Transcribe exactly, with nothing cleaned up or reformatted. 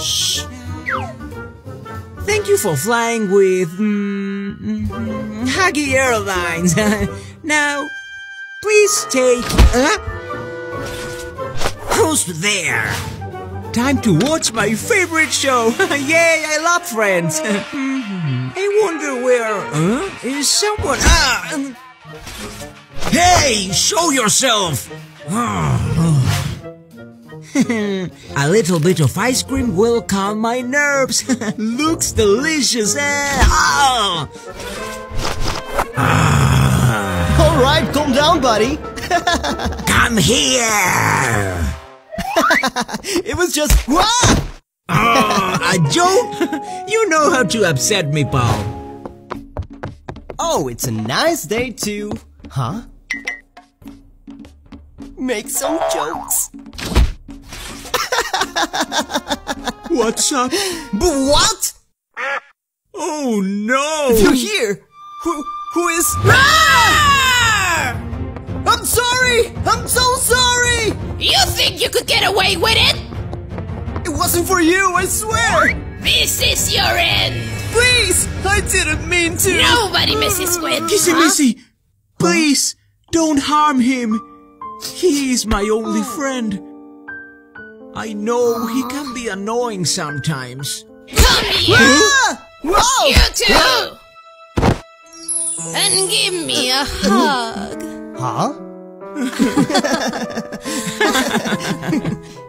Shh. Thank you for flying with mm, mm, Huggy Airlines. Now, please take... Uh, who's there? Time to watch my favorite show. Yay, I love Friends. I wonder where... Huh? Is someone... Ah, um, hey, show yourself! A little bit of ice cream will calm my nerves. Looks delicious. Ah. Ah. All right, calm down, buddy. Come here. It was just... What? Ah, a joke? You know how to upset me, pal. Oh, it's a nice day to... Huh? Make some jokes. What's up? But what? Oh no! You're here! Who who is... Ah! I'm sorry! I'm so sorry! You think you could get away with it? It wasn't for you, I swear! This is your end! Please! I didn't mean to! Nobody misses Squid! Kissy Missy! Please! Don't harm him! He is my only friend. I know he can be annoying sometimes. Come here! Huh? Whoa. You too! And give me a hug. Huh?